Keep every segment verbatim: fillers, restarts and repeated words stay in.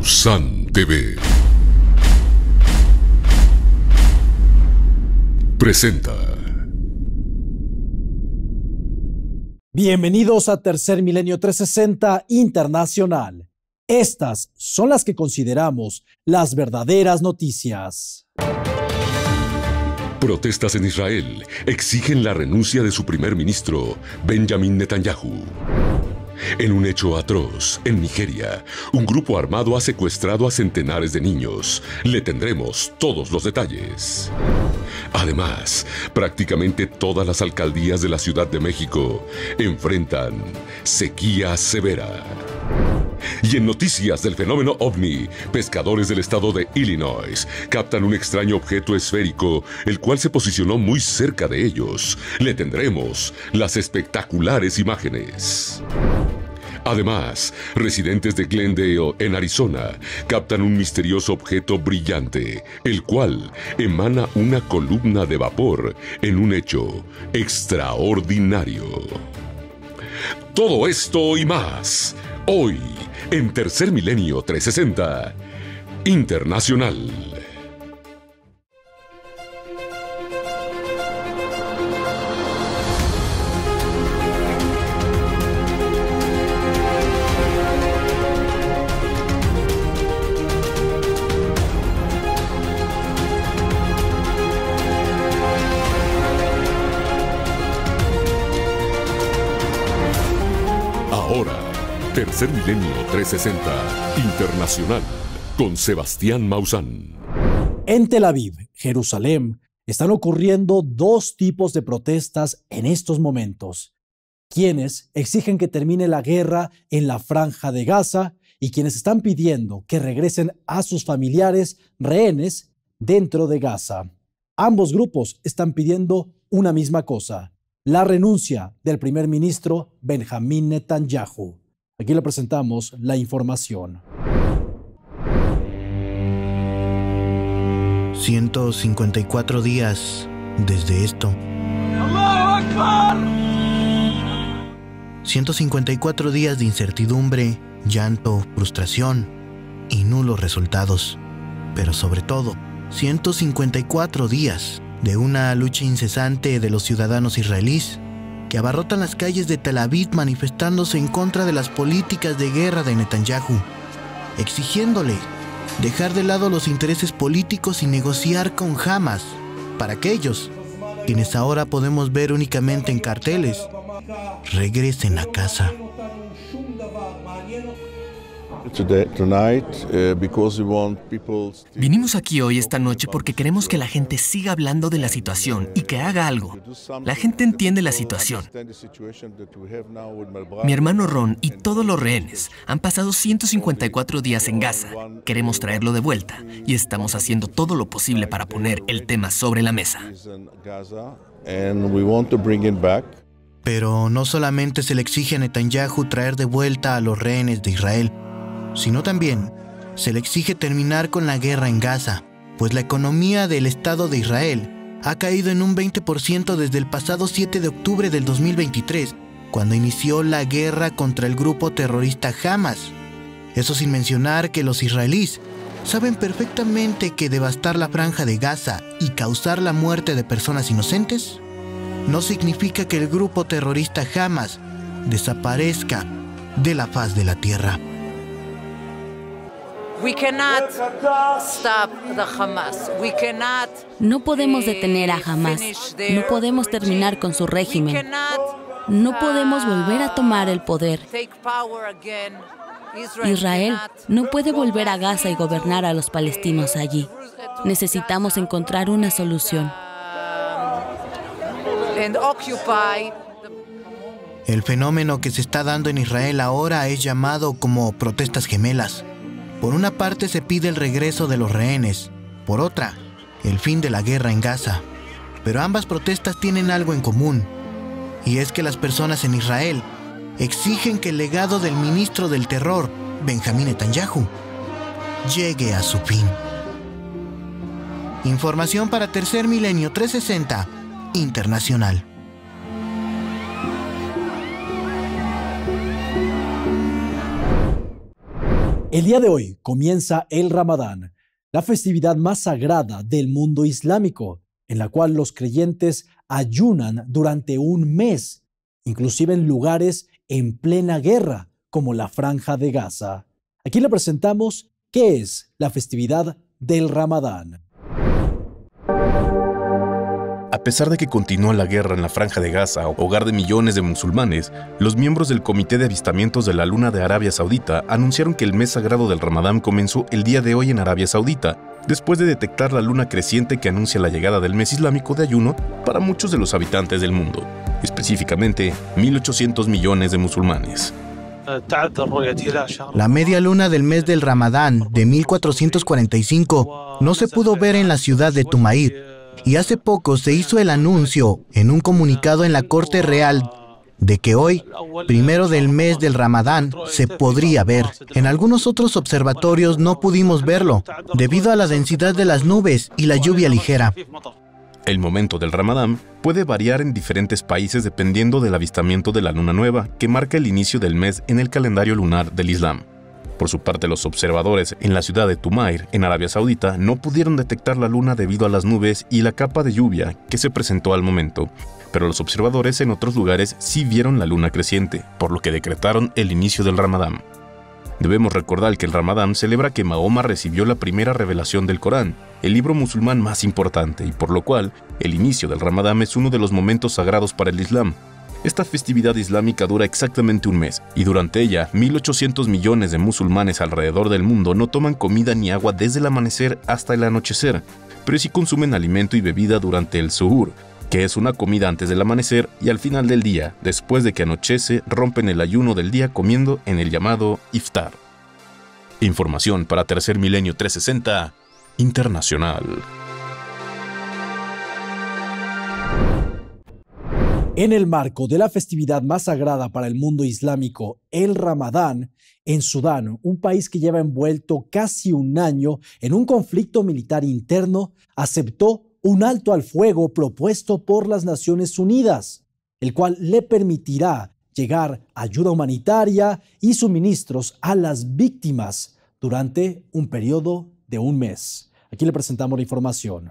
Maussan T V presenta. Bienvenidos a Tercer Milenio trescientos sesenta Internacional. Estas son las que consideramos las verdaderas noticias. Protestas en Israel exigen la renuncia de su primer ministro, Benjamín Netanyahu. En un hecho atroz, en Nigeria, un grupo armado ha secuestrado a centenares de niños. Le tendremos todos los detalles. Además, prácticamente todas las alcaldías de la Ciudad de México enfrentan sequía severa. Y en noticias del fenómeno ovni, pescadores del estado de Illinois captan un extraño objeto esférico, el cual se posicionó muy cerca de ellos. Le tendremos las espectaculares imágenes. Además, residentes de Glendale, en Arizona, captan un misterioso objeto brillante, el cual emana una columna de vapor en un hecho extraordinario. Todo esto y más, hoy, en Tercer Milenio trescientos sesenta Internacional. Tercer Milenio trescientos sesenta Internacional con Sebastián Maussan. En Tel Aviv, Jerusalén, están ocurriendo dos tipos de protestas en estos momentos. Quienes exigen que termine la guerra en la franja de Gaza y quienes están pidiendo que regresen a sus familiares rehenes dentro de Gaza. Ambos grupos están pidiendo una misma cosa, la renuncia del primer ministro Benjamín Netanyahu. Aquí le presentamos la información. ciento cincuenta y cuatro días desde esto. ciento cincuenta y cuatro días de incertidumbre, llanto, frustración y nulos resultados. Pero sobre todo, ciento cincuenta y cuatro días de una lucha incesante de los ciudadanos israelíes que abarrotan las calles de Tel Aviv manifestándose en contra de las políticas de guerra de Netanyahu, exigiéndole dejar de lado los intereses políticos y negociar con Hamas para que ellos, quienes ahora podemos ver únicamente en carteles, regresen a casa. Vinimos aquí hoy esta noche porque queremos que la gente siga hablando de la situación y que haga algo. La gente entiende la situación. Mi hermano Ron y todos los rehenes han pasado ciento cincuenta y cuatro días en Gaza. Queremos traerlo de vuelta y estamos haciendo todo lo posible para poner el tema sobre la mesa. Pero no solamente se le exige a Netanyahu traer de vuelta a los rehenes de Israel, sino también se le exige terminar con la guerra en Gaza, pues la economía del Estado de Israel ha caído en un veinte por ciento desde el pasado siete de octubre del dos mil veintitrés, cuando inició la guerra contra el grupo terrorista Hamas. Eso sin mencionar que los israelíes saben perfectamente que devastar la franja de Gaza y causar la muerte de personas inocentes no significa que el grupo terrorista Hamas desaparezca de la faz de la tierra. No podemos detener a Hamas, no podemos terminar con su régimen, no podemos volver a tomar el poder. Israel no puede volver a Gaza y gobernar a los palestinos allí. Necesitamos encontrar una solución. El fenómeno que se está dando en Israel ahora es llamado como protestas gemelas. Por una parte se pide el regreso de los rehenes, por otra, el fin de la guerra en Gaza. Pero ambas protestas tienen algo en común, y es que las personas en Israel exigen que el legado del ministro del terror, Benjamín Netanyahu, llegue a su fin. Información para Tercer Milenio trescientos sesenta Internacional. El día de hoy comienza el Ramadán, la festividad más sagrada del mundo islámico, en la cual los creyentes ayunan durante un mes, inclusive en lugares en plena guerra, como la Franja de Gaza. Aquí le presentamos qué es la festividad del Ramadán. A pesar de que continúa la guerra en la Franja de Gaza, hogar de millones de musulmanes, los miembros del Comité de Avistamientos de la Luna de Arabia Saudita anunciaron que el mes sagrado del Ramadán comenzó el día de hoy en Arabia Saudita, después de detectar la luna creciente que anuncia la llegada del mes islámico de ayuno para muchos de los habitantes del mundo, específicamente mil ochocientos millones de musulmanes. La media luna del mes del Ramadán de mil cuatrocientos cuarenta y cinco no se pudo ver en la ciudad de Tumaid, y hace poco se hizo el anuncio en un comunicado en la Corte Real de que hoy, primero del mes del Ramadán, se podría ver. En algunos otros observatorios no pudimos verlo, debido a la densidad de las nubes y la lluvia ligera. El momento del Ramadán puede variar en diferentes países dependiendo del avistamiento de la luna nueva, que marca el inicio del mes en el calendario lunar del Islam. Por su parte, los observadores en la ciudad de Tumair, en Arabia Saudita, no pudieron detectar la luna debido a las nubes y la capa de lluvia que se presentó al momento, pero los observadores en otros lugares sí vieron la luna creciente, por lo que decretaron el inicio del Ramadán. Debemos recordar que el Ramadán celebra que Mahoma recibió la primera revelación del Corán, el libro musulmán más importante, y por lo cual, el inicio del Ramadán es uno de los momentos sagrados para el Islam. Esta festividad islámica dura exactamente un mes, y durante ella, mil ochocientos millones de musulmanes alrededor del mundo no toman comida ni agua desde el amanecer hasta el anochecer, pero sí consumen alimento y bebida durante el suhur, que es una comida antes del amanecer, y al final del día, después de que anochece, rompen el ayuno del día comiendo en el llamado iftar. Información para Tercer Milenio trescientos sesenta Internacional. En el marco de la festividad más sagrada para el mundo islámico, el Ramadán, en Sudán, un país que lleva envuelto casi un año en un conflicto militar interno, aceptó un alto al fuego propuesto por las Naciones Unidas, el cual le permitirá llegar ayuda humanitaria y suministros a las víctimas durante un periodo de un mes. Aquí le presentamos la información.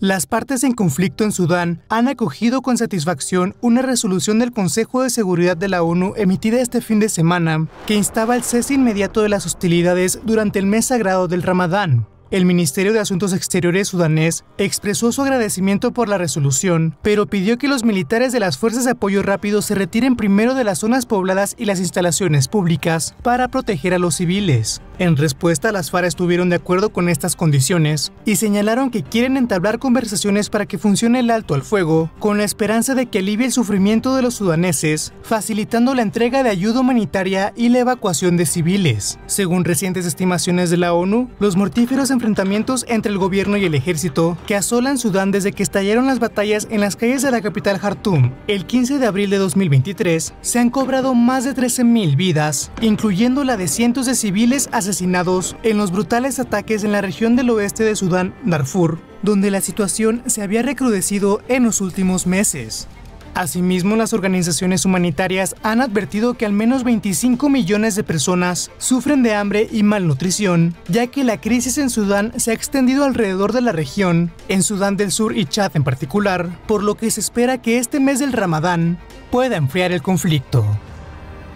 Las partes en conflicto en Sudán han acogido con satisfacción una resolución del Consejo de Seguridad de la ONU emitida este fin de semana que instaba el cese inmediato de las hostilidades durante el mes sagrado del Ramadán. El Ministerio de Asuntos Exteriores sudanés expresó su agradecimiento por la resolución, pero pidió que los militares de las Fuerzas de Apoyo Rápido se retiren primero de las zonas pobladas y las instalaciones públicas para proteger a los civiles. En respuesta, las FARC estuvieron de acuerdo con estas condiciones y señalaron que quieren entablar conversaciones para que funcione el alto al fuego, con la esperanza de que alivie el sufrimiento de los sudaneses, facilitando la entrega de ayuda humanitaria y la evacuación de civiles. Según recientes estimaciones de la ONU, los mortíferos en enfrentamientos entre el gobierno y el ejército que asolan Sudán desde que estallaron las batallas en las calles de la capital Jartum el quince de abril de dos mil veintitrés se han cobrado más de trece mil vidas, incluyendo la de cientos de civiles asesinados en los brutales ataques en la región del oeste de Sudán, Darfur, donde la situación se había recrudecido en los últimos meses. Asimismo, las organizaciones humanitarias han advertido que al menos veinticinco millones de personas sufren de hambre y malnutrición, ya que la crisis en Sudán se ha extendido alrededor de la región, en Sudán del Sur y Chad en particular, por lo que se espera que este mes del Ramadán pueda enfriar el conflicto.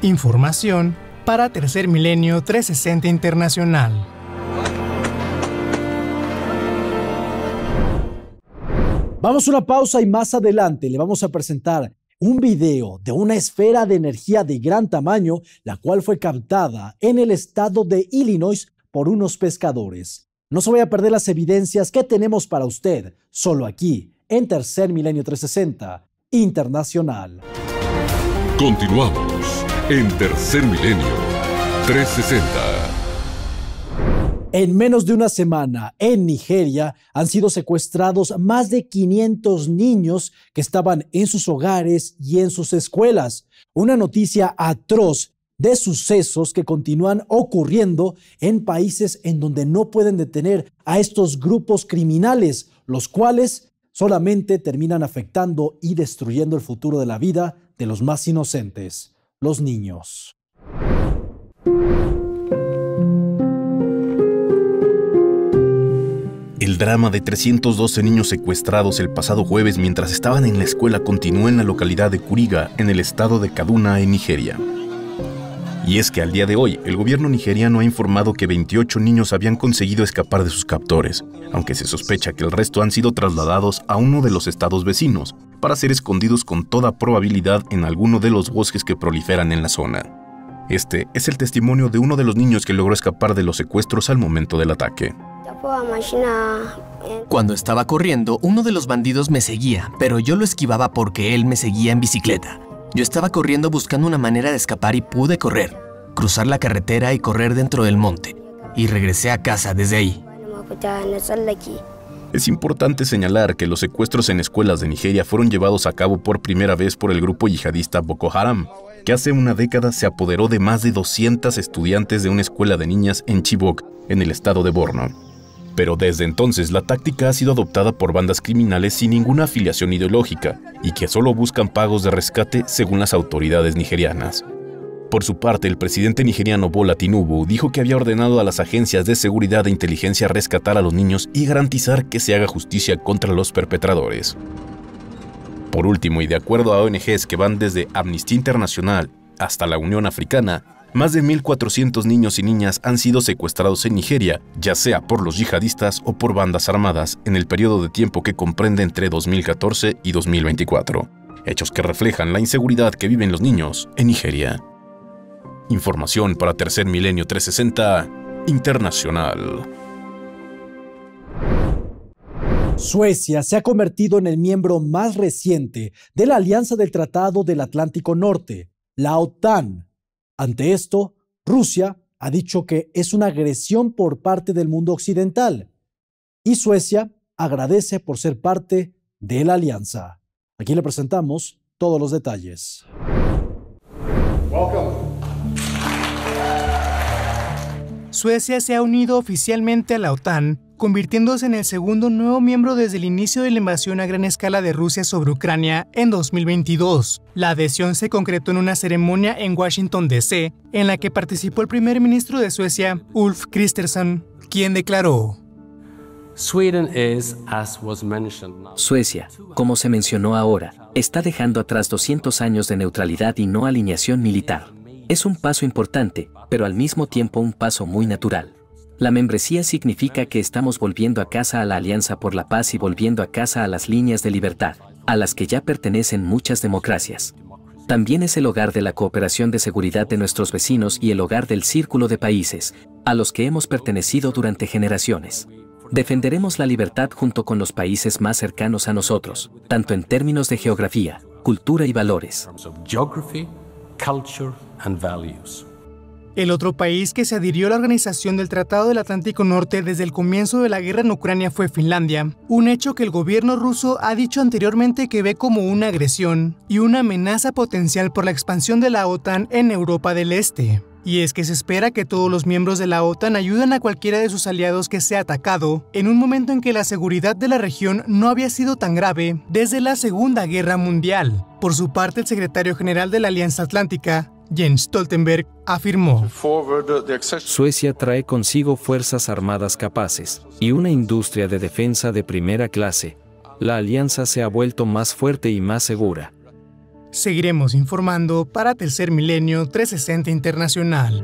Información para Tercer Milenio trescientos sesenta Internacional. Vamos a una pausa y más adelante le vamos a presentar un video de una esfera de energía de gran tamaño, la cual fue captada en el estado de Illinois por unos pescadores. No se vaya a perder las evidencias que tenemos para usted, solo aquí, en Tercer Milenio trescientos sesenta Internacional. Continuamos en Tercer Milenio trescientos sesenta. En menos de una semana, en Nigeria, han sido secuestrados más de quinientos niños que estaban en sus hogares y en sus escuelas. Una noticia atroz de sucesos que continúan ocurriendo en países en donde no pueden detener a estos grupos criminales, los cuales solamente terminan afectando y destruyendo el futuro de la vida de los más inocentes, los niños. El drama de trescientos doce niños secuestrados el pasado jueves mientras estaban en la escuela continúa en la localidad de Kuriga, en el estado de Kaduna, en Nigeria. Y es que al día de hoy, el gobierno nigeriano ha informado que veintiocho niños habían conseguido escapar de sus captores, aunque se sospecha que el resto han sido trasladados a uno de los estados vecinos, para ser escondidos con toda probabilidad en alguno de los bosques que proliferan en la zona. Este es el testimonio de uno de los niños que logró escapar de los secuestros al momento del ataque. Cuando estaba corriendo, uno de los bandidos me seguía, pero yo lo esquivaba porque él me seguía en bicicleta. Yo estaba corriendo buscando una manera de escapar y pude correr, cruzar la carretera y correr dentro del monte. Y regresé a casa desde ahí. Es importante señalar que los secuestros en escuelas de Nigeria fueron llevados a cabo por primera vez por el grupo yihadista Boko Haram, que hace una década se apoderó de más de doscientos estudiantes de una escuela de niñas en Chibok, en el estado de Borno. Pero desde entonces, la táctica ha sido adoptada por bandas criminales sin ninguna afiliación ideológica y que solo buscan pagos de rescate según las autoridades nigerianas. Por su parte, el presidente nigeriano Bola Tinubu dijo que había ordenado a las agencias de seguridad e inteligencia rescatar a los niños y garantizar que se haga justicia contra los perpetradores. Por último, y de acuerdo a O N Ges que van desde Amnistía Internacional hasta la Unión Africana, más de mil cuatrocientos niños y niñas han sido secuestrados en Nigeria, ya sea por los yihadistas o por bandas armadas, en el periodo de tiempo que comprende entre dos mil catorce y dos mil veinticuatro. Hechos que reflejan la inseguridad que viven los niños en Nigeria. Información para Tercer Milenio trescientos sesenta Internacional. Suecia se ha convertido en el miembro más reciente de la Alianza del Tratado del Atlántico Norte, la OTAN. Ante esto, Rusia ha dicho que es una agresión por parte del mundo occidental y Suecia agradece por ser parte de la alianza. Aquí le presentamos todos los detalles. Welcome. Suecia se ha unido oficialmente a la OTAN, convirtiéndose en el segundo nuevo miembro desde el inicio de la invasión a gran escala de Rusia sobre Ucrania en dos mil veintidós. La adhesión se concretó en una ceremonia en Washington, D C, en la que participó el primer ministro de Suecia, Ulf Kristersson, quien declaró: Suecia, como se mencionó ahora, está dejando atrás doscientos años de neutralidad y no alineación militar. Es un paso importante, pero al mismo tiempo un paso muy natural. La membresía significa que estamos volviendo a casa a la Alianza por la Paz y volviendo a casa a las líneas de libertad, a las que ya pertenecen muchas democracias. También es el hogar de la cooperación de seguridad de nuestros vecinos y el hogar del círculo de países, a los que hemos pertenecido durante generaciones. Defenderemos la libertad junto con los países más cercanos a nosotros, tanto en términos de geografía, cultura y valores. El otro país que se adhirió a la Organización del Tratado del Atlántico Norte desde el comienzo de la guerra en Ucrania fue Finlandia, un hecho que el gobierno ruso ha dicho anteriormente que ve como una agresión y una amenaza potencial por la expansión de la OTAN en Europa del Este. Y es que se espera que todos los miembros de la OTAN ayuden a cualquiera de sus aliados que sea atacado, en un momento en que la seguridad de la región no había sido tan grave desde la Segunda Guerra Mundial. Por su parte, el secretario general de la Alianza Atlántica, Jens Stoltenberg, afirmó: Suecia trae consigo fuerzas armadas capaces y una industria de defensa de primera clase. La alianza se ha vuelto más fuerte y más segura. Seguiremos informando para Tercer Milenio trescientos sesenta Internacional.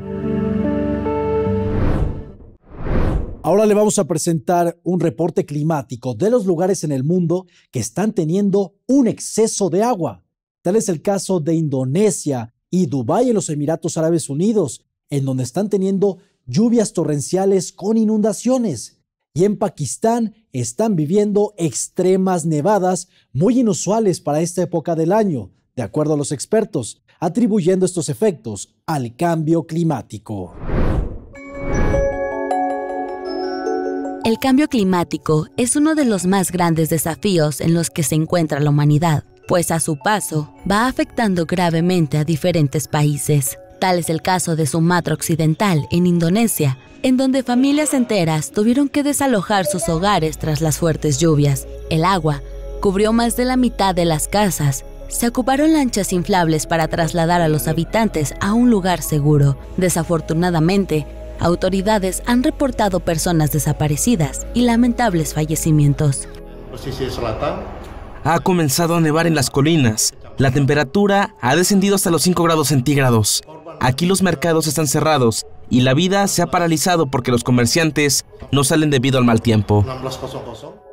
Ahora le vamos a presentar un reporte climático de los lugares en el mundo que están teniendo un exceso de agua. Tal es el caso de Indonesia y Dubái en los Emiratos Árabes Unidos, en donde están teniendo lluvias torrenciales con inundaciones. Y en Pakistán están viviendo extremas nevadas muy inusuales para esta época del año, de acuerdo a los expertos, atribuyendo estos efectos al cambio climático. El cambio climático es uno de los más grandes desafíos en los que se encuentra la humanidad, pues a su paso va afectando gravemente a diferentes países. Tal es el caso de Sumatra Occidental, en Indonesia, en donde familias enteras tuvieron que desalojar sus hogares tras las fuertes lluvias. El agua cubrió más de la mitad de las casas. Se ocuparon lanchas inflables para trasladar a los habitantes a un lugar seguro. Desafortunadamente, autoridades han reportado personas desaparecidas y lamentables fallecimientos. Ha comenzado a nevar en las colinas. La temperatura ha descendido hasta los cinco grados centígrados. Aquí los mercados están cerrados y la vida se ha paralizado porque los comerciantes no salen debido al mal tiempo.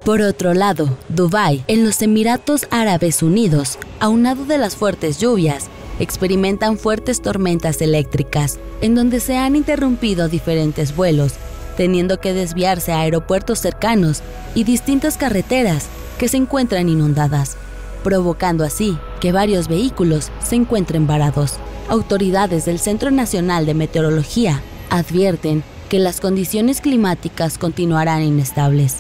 Por otro lado, Dubái, en los Emiratos Árabes Unidos, aunado de las fuertes lluvias, experimentan fuertes tormentas eléctricas, en donde se han interrumpido diferentes vuelos, teniendo que desviarse a aeropuertos cercanos y distintas carreteras que se encuentran inundadas, provocando así que varios vehículos se encuentren varados. Autoridades del Centro Nacional de Meteorología advierten que las condiciones climáticas continuarán inestables.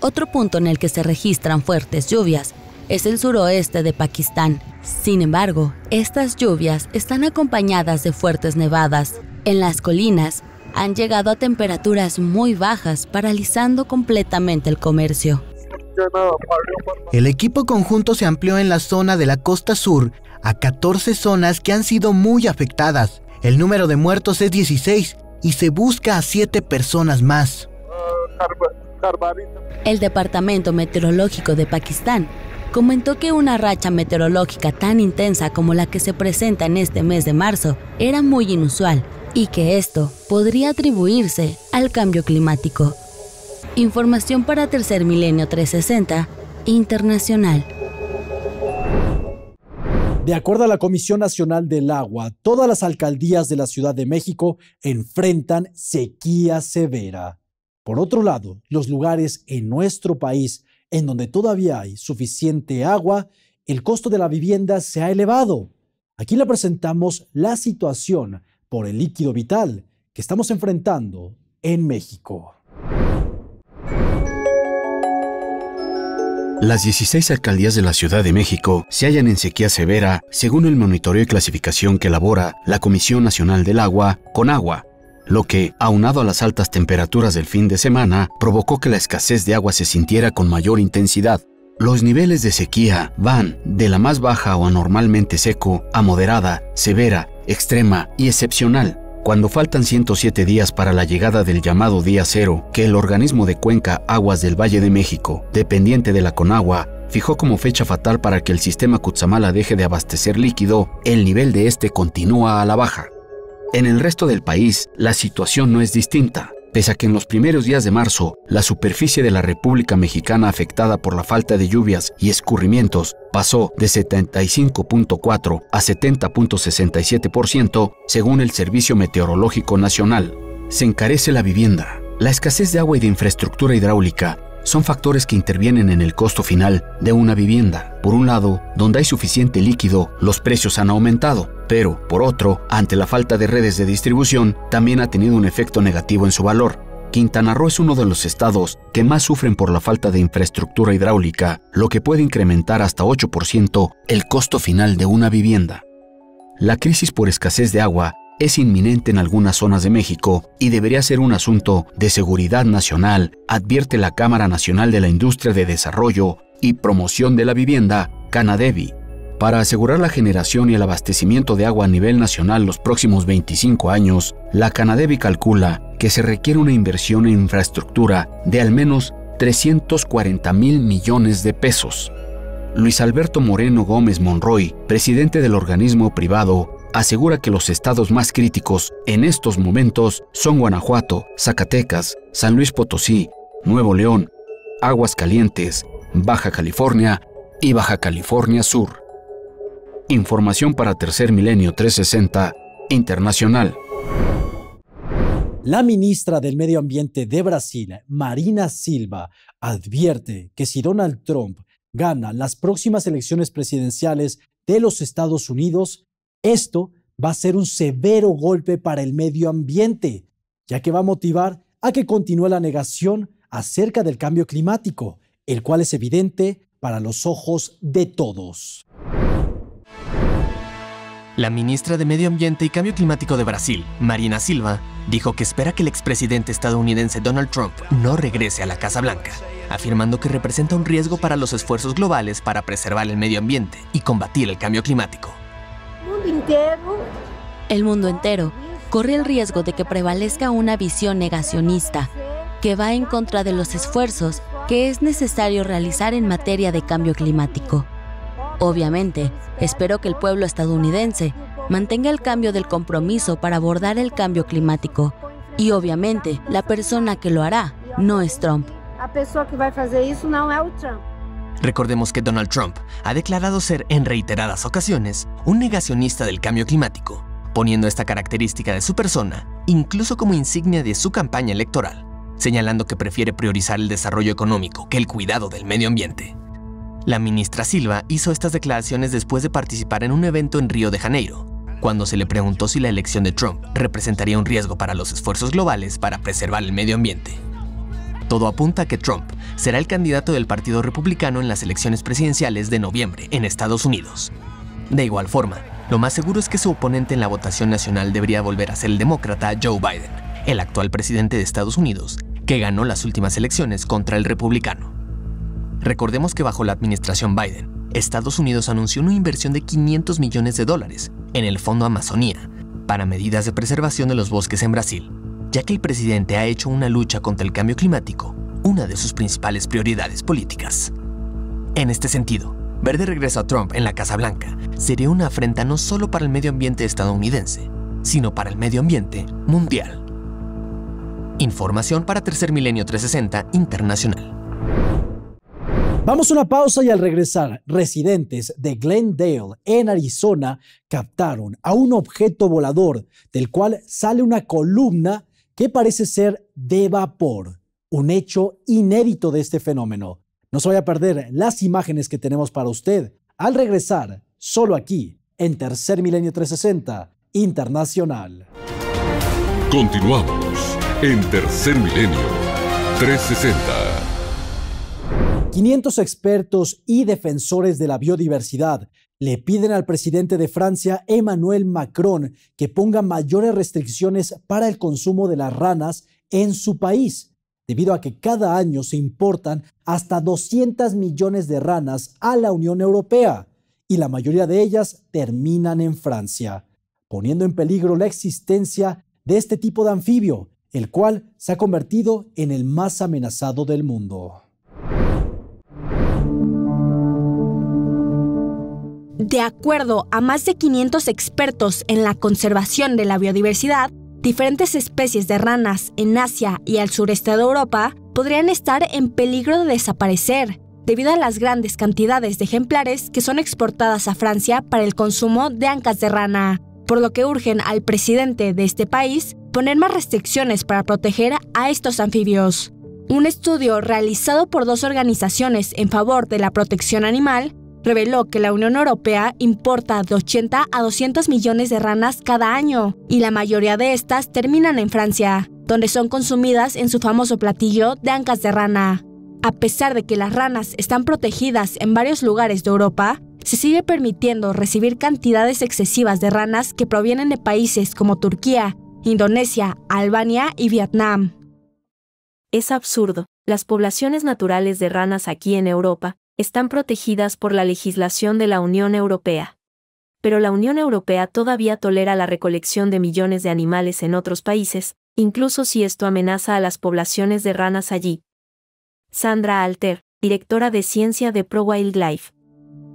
Otro punto en el que se registran fuertes lluvias es el suroeste de Pakistán. Sin embargo, estas lluvias están acompañadas de fuertes nevadas. En las colinas han llegado a temperaturas muy bajas, paralizando completamente el comercio. El equipo conjunto se amplió en la zona de la costa sur a catorce zonas que han sido muy afectadas. El número de muertos es dieciséis y se busca a siete personas más. El Departamento Meteorológico de Pakistán comentó que una racha meteorológica tan intensa como la que se presenta en este mes de marzo era muy inusual y que esto podría atribuirse al cambio climático. Información para Tercer Milenio trescientos sesenta Internacional. De acuerdo a la Comisión Nacional del Agua, todas las alcaldías de la Ciudad de México enfrentan sequía severa. Por otro lado, los lugares en nuestro país en donde todavía hay suficiente agua, el costo de la vivienda se ha elevado. Aquí le presentamos la situación por el líquido vital que estamos enfrentando en México. Las dieciséis alcaldías de la Ciudad de México se hallan en sequía severa, según el monitoreo y clasificación que elabora la Comisión Nacional del Agua, CONAGUA, lo que, aunado a las altas temperaturas del fin de semana, provocó que la escasez de agua se sintiera con mayor intensidad. Los niveles de sequía van de la más baja o anormalmente seco a moderada, severa, extrema y excepcional. Cuando faltan ciento siete días para la llegada del llamado día cero, que el organismo de Cuenca Aguas del Valle de México, dependiente de la CONAGUA, fijó como fecha fatal para que el sistema Cutzamala deje de abastecer líquido, el nivel de este continúa a la baja. En el resto del país, la situación no es distinta. Pese a que en los primeros días de marzo, la superficie de la República Mexicana afectada por la falta de lluvias y escurrimientos pasó de setenta y cinco punto cuatro por ciento a setenta punto sesenta y siete por ciento según el Servicio Meteorológico Nacional. Se encarece la vivienda. La escasez de agua y de infraestructura hidráulica son factores que intervienen en el costo final de una vivienda. Por un lado, donde hay suficiente líquido, los precios han aumentado. Pero, por otro, ante la falta de redes de distribución, también ha tenido un efecto negativo en su valor. Quintana Roo es uno de los estados que más sufren por la falta de infraestructura hidráulica, lo que puede incrementar hasta ocho por ciento el costo final de una vivienda. La crisis por escasez de agua es inminente en algunas zonas de México y debería ser un asunto de seguridad nacional, advierte la Cámara Nacional de la Industria de Desarrollo y Promoción de la Vivienda, Canadevi. Para asegurar la generación y el abastecimiento de agua a nivel nacional los próximos veinticinco años, la Canadevi calcula que se requiere una inversión en infraestructura de al menos trescientos cuarenta mil millones de pesos. Luis Alberto Moreno Gómez Monroy, presidente del organismo privado, asegura que los estados más críticos en estos momentos son Guanajuato, Zacatecas, San Luis Potosí, Nuevo León, Aguascalientes, Baja California y Baja California Sur. Información para Tercer Milenio trescientos sesenta Internacional. La ministra del Medio Ambiente de Brasil, Marina Silva, advierte que si Donald Trump gana las próximas elecciones presidenciales de los Estados Unidos, esto va a ser un severo golpe para el medio ambiente, ya que va a motivar a que continúe la negación acerca del cambio climático, el cual es evidente para los ojos de todos. La ministra de Medio Ambiente y Cambio Climático de Brasil, Marina Silva, dijo que espera que el expresidente estadounidense Donald Trump no regrese a la Casa Blanca. afirmando que representa un riesgo para los esfuerzos globales para preservar el medio ambiente y combatir el cambio climático. El mundo entero corre el riesgo de que prevalezca una visión negacionista que va en contra de los esfuerzos que es necesario realizar en materia de cambio climático. Obviamente, espero que el pueblo estadounidense mantenga el cambio del compromiso para abordar el cambio climático. Y obviamente, la persona que lo hará no es Trump. La persona que va a hacer eso no es Trump. Recordemos que Donald Trump ha declarado ser, en reiteradas ocasiones, un negacionista del cambio climático, poniendo esta característica de su persona incluso como insignia de su campaña electoral, señalando que prefiere priorizar el desarrollo económico que el cuidado del medio ambiente. La ministra Silva hizo estas declaraciones después de participar en un evento en Río de Janeiro, cuando se le preguntó si la elección de Trump representaría un riesgo para los esfuerzos globales para preservar el medio ambiente. Todo apunta a que Trump será el candidato del Partido Republicano en las elecciones presidenciales de noviembre en Estados Unidos. De igual forma, lo más seguro es que su oponente en la votación nacional debería volver a ser el demócrata Joe Biden, el actual presidente de Estados Unidos, que ganó las últimas elecciones contra el republicano. Recordemos que bajo la administración Biden, Estados Unidos anunció una inversión de quinientos millones de dólares en el Fondo Amazonía para medidas de preservación de los bosques en Brasil, ya que el presidente ha hecho una lucha contra el cambio climático una de sus principales prioridades políticas. En este sentido, ver de regreso a Trump en la Casa Blanca sería una afrenta no solo para el medio ambiente estadounidense, sino para el medio ambiente mundial. Información para Tercer Milenio trescientos sesenta Internacional. Vamos a una pausa y al regresar, residentes de Glendale, en Arizona, captaron a un objeto volador del cual sale una columna que parece ser de vapor, un hecho inédito de este fenómeno. No se vaya a perder las imágenes que tenemos para usted al regresar, solo aquí, en Tercer Milenio trescientos sesenta Internacional. Continuamos en Tercer Milenio trescientos sesenta. quinientos expertos y defensores de la biodiversidad le piden al presidente de Francia, Emmanuel Macron, que ponga mayores restricciones para el consumo de las ranas en su país, debido a que cada año se importan hasta doscientos millones de ranas a la Unión Europea y la mayoría de ellas terminan en Francia, poniendo en peligro la existencia de este tipo de anfibio, el cual se ha convertido en el más amenazado del mundo. De acuerdo a más de quinientos expertos en la conservación de la biodiversidad, diferentes especies de ranas en Asia y al sureste de Europa podrían estar en peligro de desaparecer debido a las grandes cantidades de ejemplares que son exportadas a Francia para el consumo de ancas de rana, por lo que urgen al presidente de este país poner más restricciones para proteger a estos anfibios. Un estudio realizado por dos organizaciones en favor de la protección animal reveló que la Unión Europea importa de ochenta a doscientos millones de ranas cada año, y la mayoría de estas terminan en Francia, donde son consumidas en su famoso platillo de ancas de rana. A pesar de que las ranas están protegidas en varios lugares de Europa, se sigue permitiendo recibir cantidades excesivas de ranas que provienen de países como Turquía, Indonesia, Albania y Vietnam. Es absurdo. Las poblaciones naturales de ranas aquí en Europa están protegidas por la legislación de la Unión Europea. Pero la Unión Europea todavía tolera la recolección de millones de animales en otros países, incluso si esto amenaza a las poblaciones de ranas allí. Sandra Alter, directora de Ciencia de Pro Wildlife.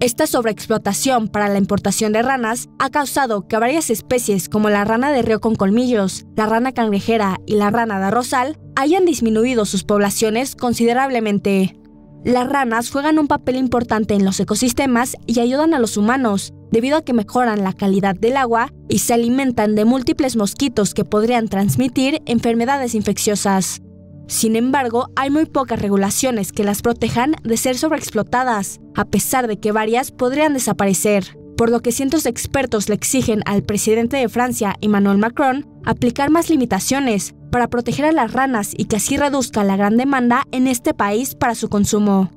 Esta sobreexplotación para la importación de ranas ha causado que varias especies como la rana de río con colmillos, la rana cangrejera y la rana de arrozal hayan disminuido sus poblaciones considerablemente. Las ranas juegan un papel importante en los ecosistemas y ayudan a los humanos, debido a que mejoran la calidad del agua y se alimentan de múltiples mosquitos que podrían transmitir enfermedades infecciosas. Sin embargo, hay muy pocas regulaciones que las protejan de ser sobreexplotadas, a pesar de que varias podrían desaparecer, por lo que cientos de expertos le exigen al presidente de Francia, Emmanuel Macron, aplicar más limitaciones para proteger a las ranas y que así reduzca la gran demanda en este país para su consumo.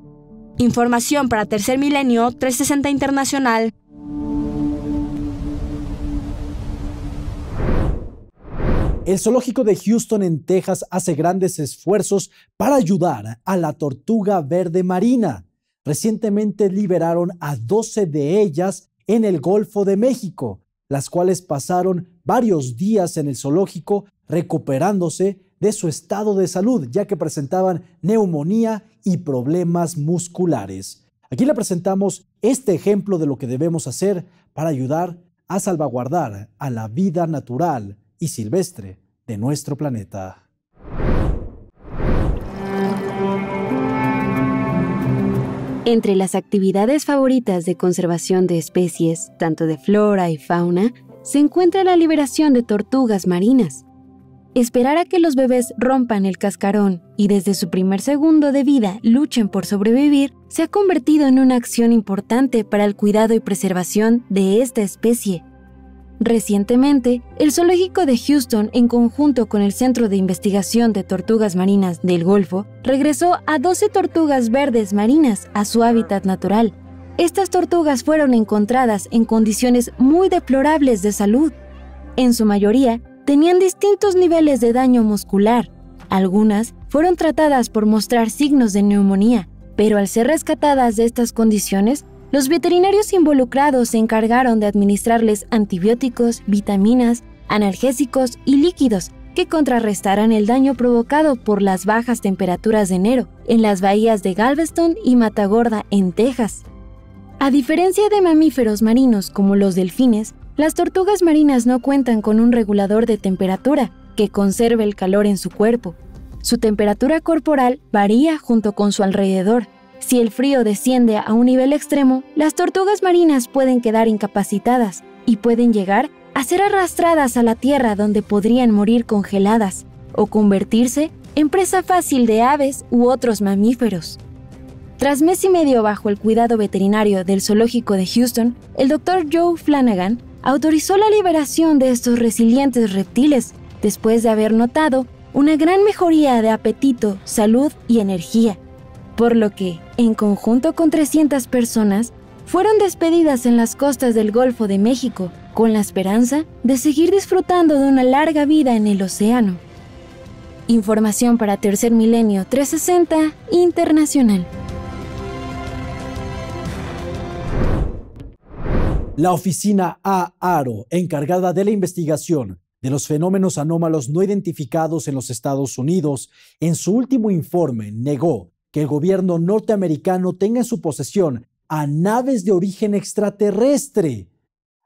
Información para Tercer Milenio trescientos sesenta Internacional. El zoológico de Houston en Texas hace grandes esfuerzos para ayudar a la tortuga verde marina. Recientemente liberaron a doce de ellas en el Golfo de México, las cuales pasaron varios días en el zoológico recuperándose de su estado de salud, ya que presentaban neumonía y problemas musculares. Aquí le presentamos este ejemplo de lo que debemos hacer para ayudar a salvaguardar a la vida natural y silvestre de nuestro planeta. Entre las actividades favoritas de conservación de especies, tanto de flora y fauna, se encuentra la liberación de tortugas marinas. Esperar a que los bebés rompan el cascarón y desde su primer segundo de vida luchen por sobrevivir, se ha convertido en una acción importante para el cuidado y preservación de esta especie. Recientemente, el zoológico de Houston, en conjunto con el Centro de Investigación de Tortugas Marinas del Golfo, regresó a doce tortugas verdes marinas a su hábitat natural. Estas tortugas fueron encontradas en condiciones muy deplorables de salud. En su mayoría, tenían distintos niveles de daño muscular. Algunas fueron tratadas por mostrar signos de neumonía, pero al ser rescatadas de estas condiciones, los veterinarios involucrados se encargaron de administrarles antibióticos, vitaminas, analgésicos y líquidos que contrarrestaran el daño provocado por las bajas temperaturas de enero en las bahías de Galveston y Matagorda, en Texas. A diferencia de mamíferos marinos como los delfines, las tortugas marinas no cuentan con un regulador de temperatura que conserve el calor en su cuerpo. Su temperatura corporal varía junto con su alrededor. Si el frío desciende a un nivel extremo, las tortugas marinas pueden quedar incapacitadas y pueden llegar a ser arrastradas a la tierra, donde podrían morir congeladas o convertirse en presa fácil de aves u otros mamíferos. Tras mes y medio bajo el cuidado veterinario del zoológico de Houston, el doctor Joe Flanagan autorizó la liberación de estos resilientes reptiles después de haber notado una gran mejoría de apetito, salud y energía. Por lo que, en conjunto con trescientas personas, fueron despedidas en las costas del Golfo de México, con la esperanza de seguir disfrutando de una larga vida en el océano. Información para Tercer Milenio trescientos sesenta Internacional. La oficina A A R O, encargada de la investigación de los fenómenos anómalos no identificados en los Estados Unidos, en su último informe negó que el gobierno norteamericano tenga en su posesión a naves de origen extraterrestre.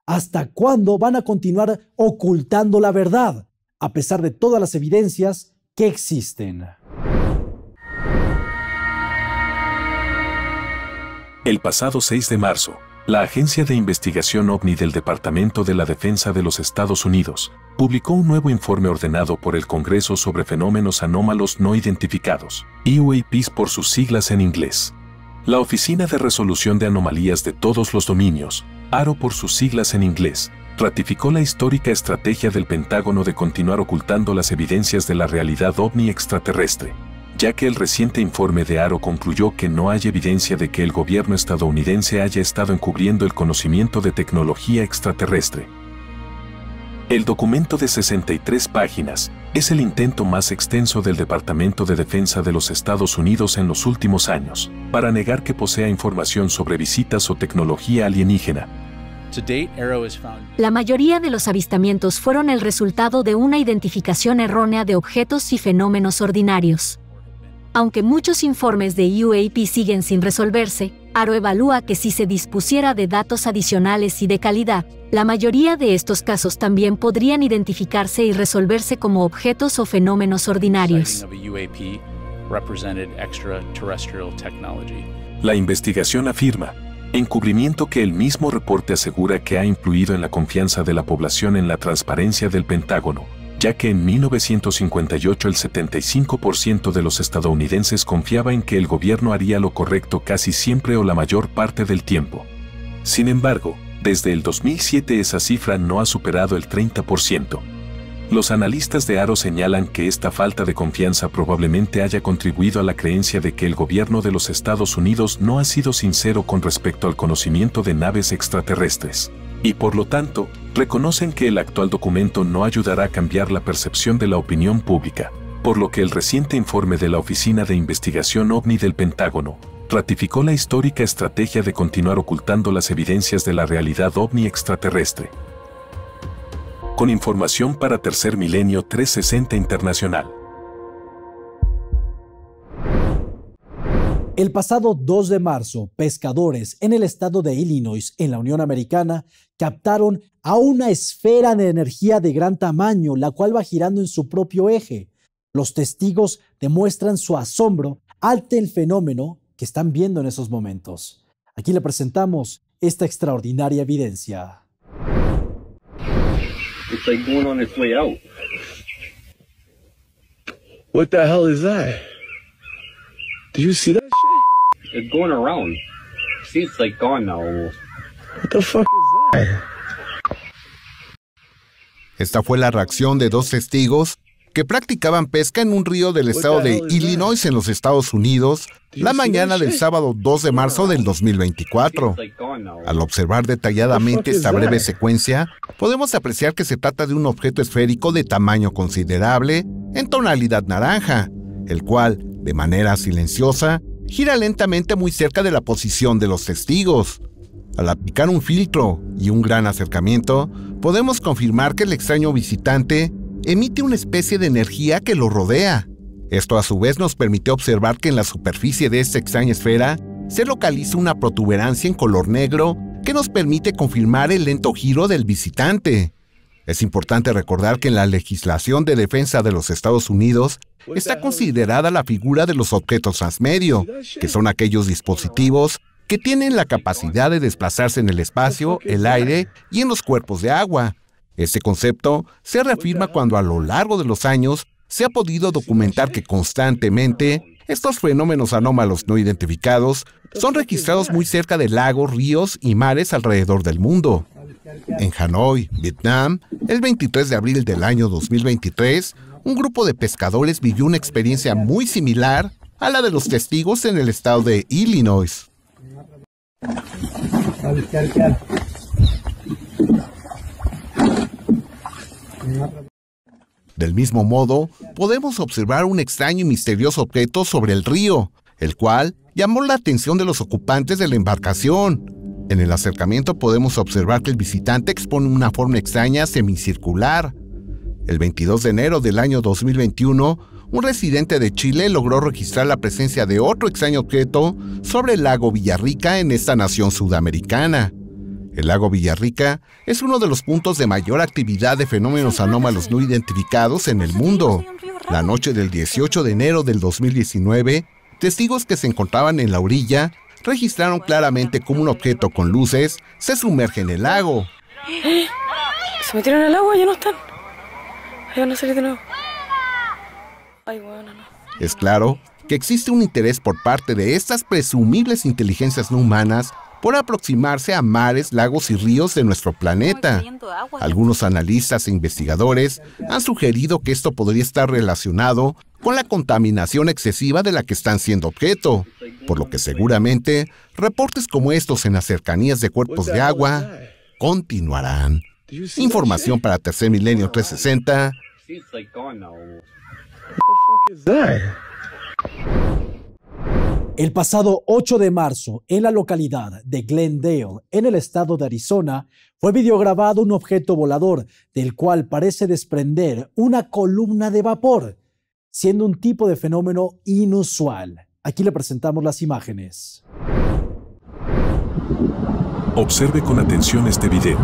¿Hasta cuándo van a continuar ocultando la verdad, a pesar de todas las evidencias que existen? El pasado seis de marzo, la Agencia de Investigación OVNI del Departamento de la Defensa de los Estados Unidos publicó un nuevo informe ordenado por el Congreso sobre fenómenos anómalos no identificados, U A Ps por sus siglas en inglés. La Oficina de Resolución de Anomalías de Todos los Dominios, AARO por sus siglas en inglés, ratificó la histórica estrategia del Pentágono de continuar ocultando las evidencias de la realidad OVNI extraterrestre, ya que el reciente informe de AARO concluyó que no hay evidencia de que el gobierno estadounidense haya estado encubriendo el conocimiento de tecnología extraterrestre. El documento de sesenta y tres páginas es el intento más extenso del Departamento de Defensa de los Estados Unidos en los últimos años para negar que posea información sobre visitas o tecnología alienígena. La mayoría de los avistamientos fueron el resultado de una identificación errónea de objetos y fenómenos ordinarios. Aunque muchos informes de U A P siguen sin resolverse, AARO evalúa que si se dispusiera de datos adicionales y de calidad, la mayoría de estos casos también podrían identificarse y resolverse como objetos o fenómenos ordinarios. La investigación afirma, encubrimiento que el mismo reporte asegura que ha influido en la confianza de la población en la transparencia del Pentágono, ya que en mil novecientos cincuenta y ocho el setenta y cinco por ciento de los estadounidenses confiaba en que el gobierno haría lo correcto casi siempre o la mayor parte del tiempo. Sin embargo, desde el dos mil siete esa cifra no ha superado el treinta por ciento. Los analistas de AARO señalan que esta falta de confianza probablemente haya contribuido a la creencia de que el gobierno de los Estados Unidos no ha sido sincero con respecto al conocimiento de naves extraterrestres. y por lo tanto, reconocen que el actual documento no ayudará a cambiar la percepción de la opinión pública, por lo que el reciente informe de la Oficina de Investigación OVNI del Pentágono ratificó la histórica estrategia de continuar ocultando las evidencias de la realidad OVNI extraterrestre. Con información para Tercer Milenio trescientos sesenta Internacional. El pasado dos de marzo, pescadores en el estado de Illinois, en la Unión Americana, captaron a una esfera de energía de gran tamaño, la cual va girando en su propio eje. Los testigos demuestran su asombro ante el fenómeno que están viendo en esos momentos. Aquí le presentamos esta extraordinaria evidencia. It's like going on its way out. What the hell is that? Do you see that shit? It's going around. See, it's like gone now almost. What the fuck is that? Esta fue la reacción de dos testigos que practicaban pesca en un río del estado de Illinois en los Estados Unidos la mañana del sábado dos de marzo del dos mil veinticuatro. Al observar detalladamente esta breve secuencia, podemos apreciar que se trata de un objeto esférico de tamaño considerable en tonalidad naranja, el cual, de manera silenciosa, gira lentamente muy cerca de la posición de los testigos. Al aplicar un filtro y un gran acercamiento, podemos confirmar que el extraño visitante emite una especie de energía que lo rodea. Esto a su vez nos permite observar que en la superficie de esta extraña esfera se localiza una protuberancia en color negro que nos permite confirmar el lento giro del visitante. Es importante recordar que en la legislación de defensa de los Estados Unidos está considerada la figura de los objetos transmedio, que son aquellos dispositivos que tienen la capacidad de desplazarse en el espacio, el aire y en los cuerpos de agua. Este concepto se reafirma cuando a lo largo de los años se ha podido documentar que constantemente estos fenómenos anómalos no identificados son registrados muy cerca de lagos, ríos y mares alrededor del mundo. En Hanoi, Vietnam, el veintitrés de abril del año dos mil veintitrés, un grupo de pescadores vivió una experiencia muy similar a la de los testigos en el estado de Illinois. Del mismo modo, podemos observar un extraño y misterioso objeto sobre el río, el cual llamó la atención de los ocupantes de la embarcación. En el acercamiento podemos observar que el visitante expone una forma extraña semicircular. El veintidós de enero del año dos mil veintiuno, un residente de Chile logró registrar la presencia de otro extraño objeto sobre el lago Villarrica en esta nación sudamericana. El lago Villarrica es uno de los puntos de mayor actividad de fenómenos anómalos no identificados en el mundo. La noche del dieciocho de enero del dos mil diecinueve, testigos que se encontraban en la orilla registraron claramente cómo un objeto con luces se sumerge en el lago. ¿Eh? ¿Se metieron al agua? ¿Ya no están? ¿Ya van a salir de nuevo? Ay, bueno, no. Es claro que existe un interés por parte de estas presumibles inteligencias no humanas por aproximarse a mares, lagos y ríos de nuestro planeta. Algunos analistas e investigadores han sugerido que esto podría estar relacionado con la contaminación excesiva de la que están siendo objeto, por lo que seguramente reportes como estos en las cercanías de cuerpos de agua continuarán. Información para Tercer Milenio trescientos sesenta. El pasado ocho de marzo, en la localidad de Glendale, en el estado de Arizona, fue videograbado un objeto volador del cual parece desprender una columna de vapor, siendo un tipo de fenómeno inusual. Aquí le presentamos las imágenes. Observe con atención este video.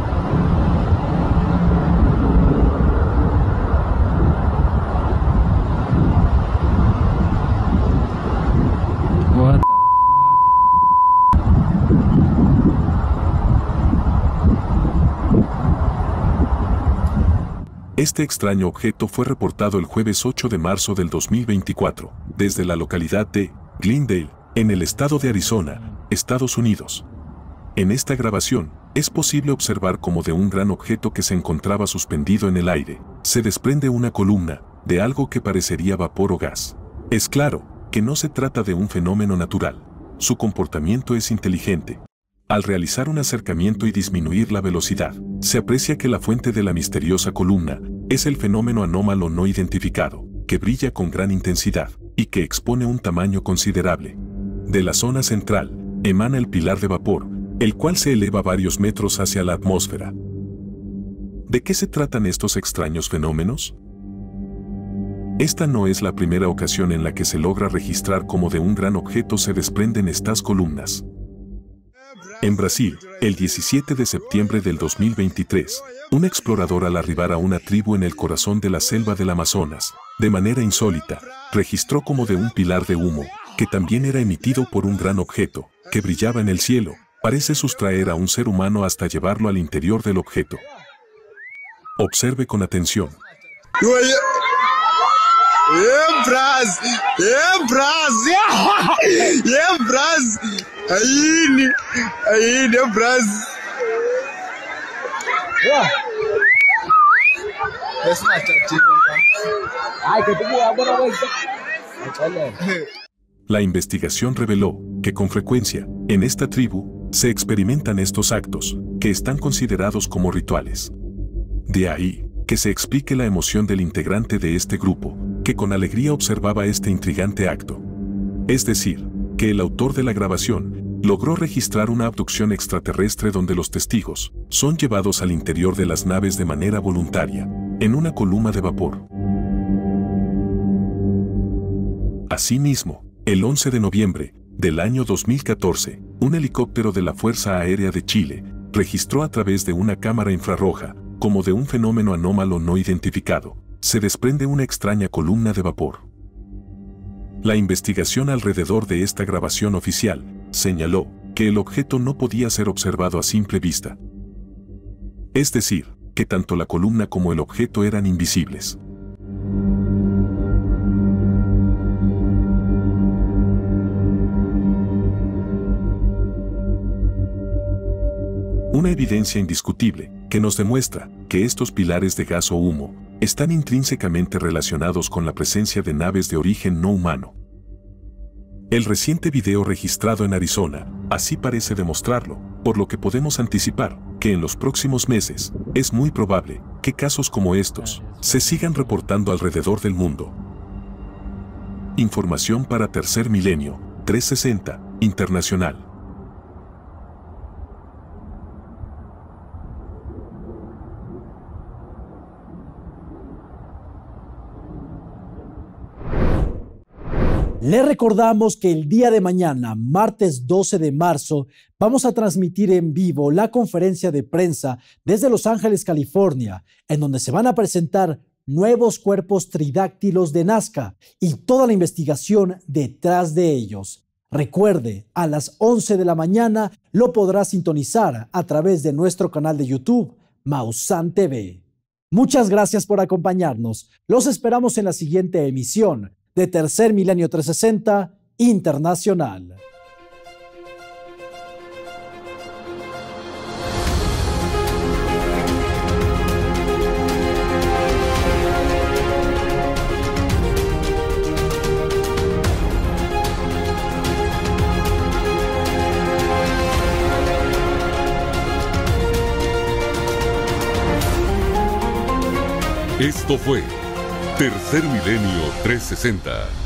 Este extraño objeto fue reportado el jueves ocho de marzo del dos mil veinticuatro, desde la localidad de Glendale, en el estado de Arizona, Estados Unidos. En esta grabación, es posible observar cómo de un gran objeto que se encontraba suspendido en el aire, se desprende una columna de algo que parecería vapor o gas. Es claro que no se trata de un fenómeno natural. Su comportamiento es inteligente. Al realizar un acercamiento y disminuir la velocidad, se aprecia que la fuente de la misteriosa columna es el fenómeno anómalo no identificado, que brilla con gran intensidad y que expone un tamaño considerable. De la zona central, emana el pilar de vapor, el cual se eleva varios metros hacia la atmósfera. ¿De qué se tratan estos extraños fenómenos? Esta no es la primera ocasión en la que se logra registrar cómo de un gran objeto se desprenden estas columnas. En Brasil, el diecisiete de septiembre del dos mil veintitrés, un explorador al arribar a una tribu en el corazón de la selva del Amazonas, de manera insólita, registró como de un pilar de humo, que también era emitido por un gran objeto, que brillaba en el cielo, parece sustraer a un ser humano hasta llevarlo al interior del objeto. Observe con atención. La investigación reveló que con frecuencia, en esta tribu, se experimentan estos actos, que están considerados como rituales. De ahí, que se explique la emoción del integrante de este grupo, que con alegría observaba este intrigante acto. Es decir, que el autor de la grabación logró registrar una abducción extraterrestre donde los testigos son llevados al interior de las naves de manera voluntaria, en una columna de vapor. Asimismo, el once de noviembre del año dos mil catorce, un helicóptero de la Fuerza Aérea de Chile registró a través de una cámara infrarroja, como de un fenómeno anómalo no identificado, se desprende una extraña columna de vapor. La investigación alrededor de esta grabación oficial señaló que el objeto no podía ser observado a simple vista. Es decir, que tanto la columna como el objeto eran invisibles. Una evidencia indiscutible que nos demuestra que estos pilares de gas o humo están intrínsecamente relacionados con la presencia de naves de origen no humano. El reciente video registrado en Arizona así parece demostrarlo, por lo que podemos anticipar que en los próximos meses es muy probable que casos como estos se sigan reportando alrededor del mundo. Información para Tercer Milenio trescientos sesenta Internacional. Les recordamos que el día de mañana, martes doce de marzo, vamos a transmitir en vivo la conferencia de prensa desde Los Ángeles, California, en donde se van a presentar nuevos cuerpos tridáctilos de Nazca y toda la investigación detrás de ellos. Recuerde, a las once de la mañana lo podrá sintonizar a través de nuestro canal de YouTube, Maussan T V. Muchas gracias por acompañarnos. Los esperamos en la siguiente emisión de Tercer Milenio trescientos sesenta Internacional. Esto fue Tercer Milenio trescientos sesenta.